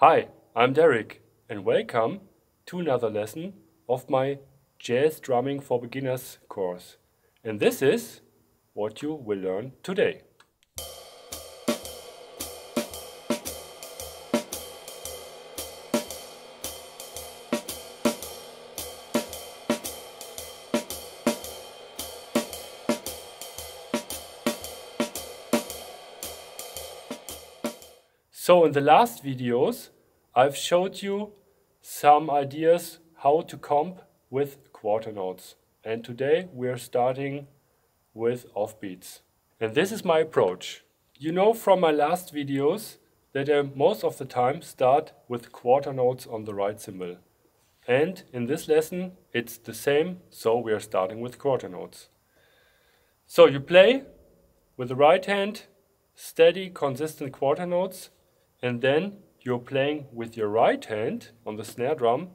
Hi, I'm Derek and welcome to another lesson of my Jazz Drumming for Beginners course. And this is what you will learn today. So in the last videos, I've showed you some ideas how to comp with quarter notes. And today we are starting with offbeats. And this is my approach. You know from my last videos that I most of the time start with quarter notes on the right cymbal. And in this lesson, it's the same, so we are starting with quarter notes. So you play with the right hand, steady, consistent quarter notes. And then you're playing with your right hand on the snare drum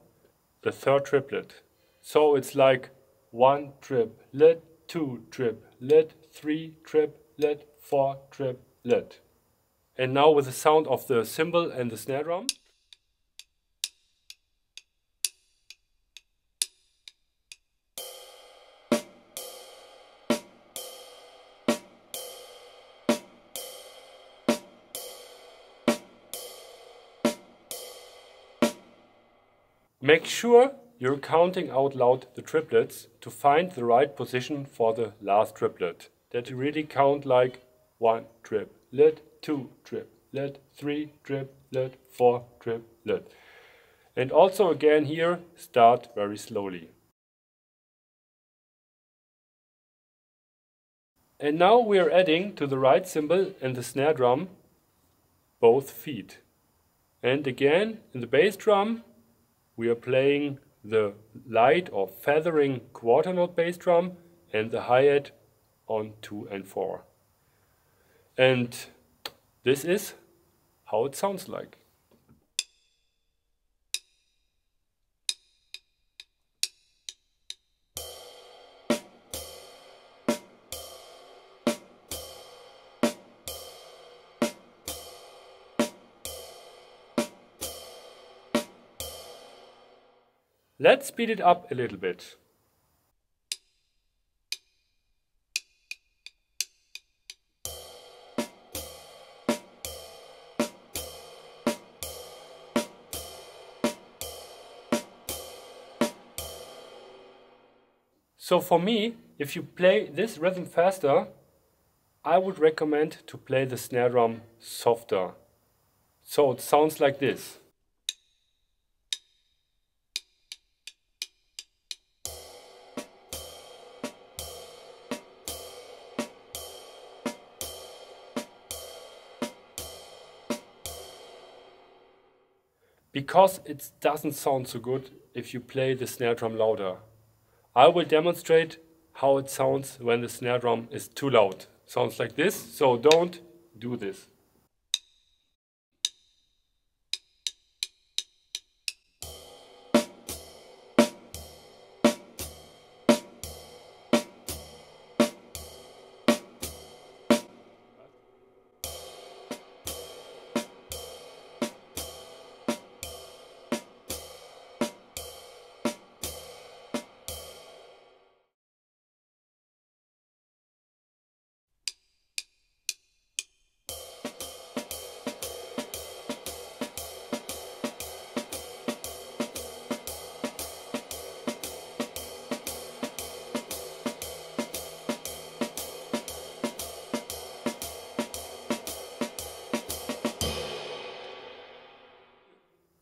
the third triplet. So it's like one triplet, two triplet, three triplet, four triplet. And now with the sound of the cymbal and the snare drum. Make sure you're counting out loud the triplets to find the right position for the last triplet. That you really count like one triplet, two triplet, three triplet, four triplet. And also again here, start very slowly. And now we are adding to the right cymbal and the snare drum both feet. And again in the bass drum, we are playing the light or feathering quarter note bass drum and the hi-hat on 2 and 4. And this is how it sounds like. Let's speed it up a little bit. So for me, if you play this rhythm faster, I would recommend to play the snare drum softer. So it sounds like this. Because it doesn't sound so good if you play the snare drum louder. I will demonstrate how it sounds when the snare drum is too loud. Sounds like this, so don't do this.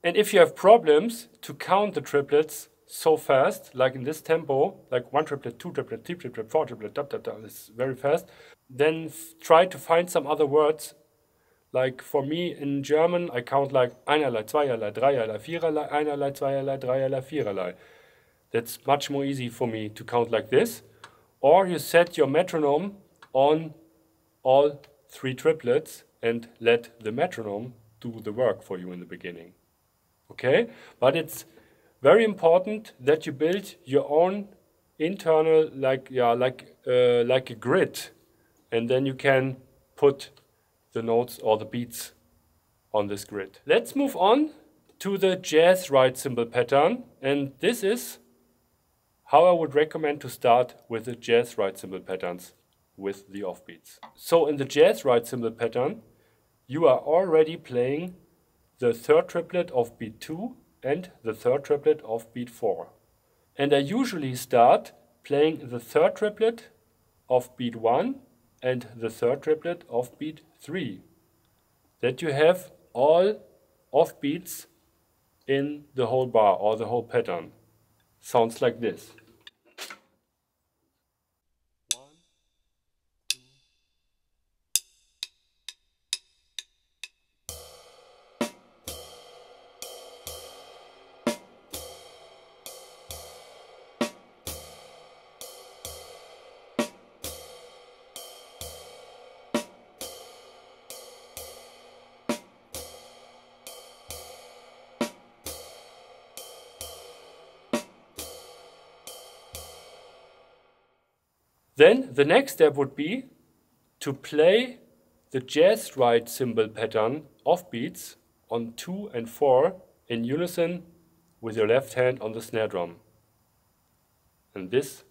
And if you have problems to count the triplets so fast, like in this tempo, like one triplet, two triplet, three triplet, four triplet, da da da, it's very fast, then try to find some other words. Like for me in German, I count like einerlei, zweierlei, dreierlei, viererlei, einerlei, zweierlei, dreierlei, viererlei. That's much more easy for me to count like this. Or you set your metronome on all three triplets and let the metronome do the work for you in the beginning. Okay, but it's very important that you build your own internal, like a grid, and then you can put the notes or the beats on this grid. Let's move on to the jazz right cymbal pattern, and this is how I would recommend to start with the jazz right cymbal patterns with the offbeats. So in the jazz right cymbal pattern, you are already playing the third triplet of beat 2 and the third triplet of beat 4. And I usually start playing the third triplet of beat 1 and the third triplet of beat 3. That you have all offbeats in the whole bar or the whole pattern. Sounds like this. Then the next step would be to play the jazz right cymbal pattern offbeats on 2 and 4 in unison with your left hand on the snare drum. And this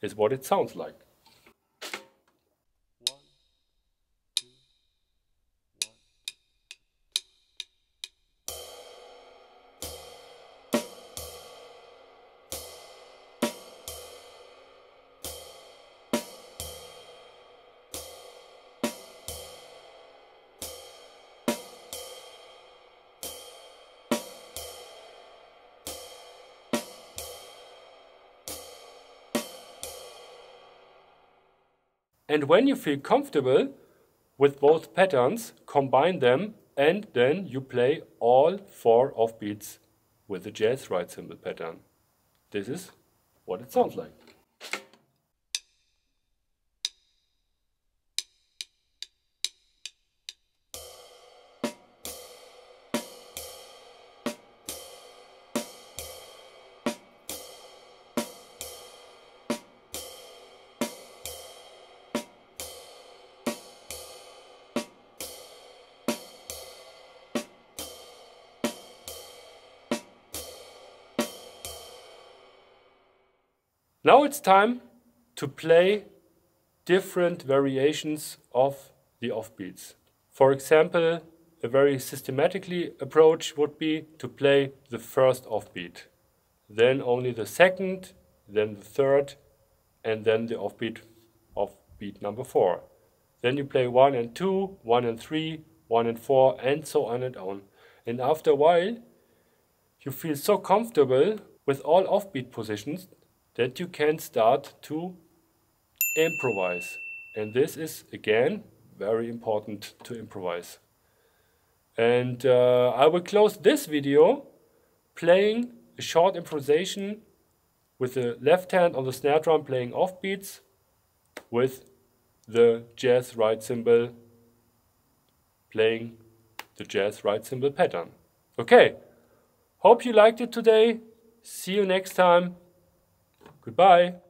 is what it sounds like. And when you feel comfortable with both patterns, combine them and then you play all 4 offbeats with the jazz right cymbal pattern. This is what it sounds like. Now it's time to play different variations of the offbeats. For example, a very systematically approach would be to play the first offbeat, then only the second, then the third, and then the offbeat of beat number 4. Then you play 1 and 2, 1 and 3, 1 and 4, and so on and on. And after a while, you feel so comfortable with all offbeat positions that you can start to improvise. And this is, again, very important to improvise. And I will close this video playing a short improvisation with the left hand on the snare drum playing offbeats with the jazz right cymbal, playing the jazz right cymbal pattern. Okay, hope you liked it today. See you next time. Goodbye.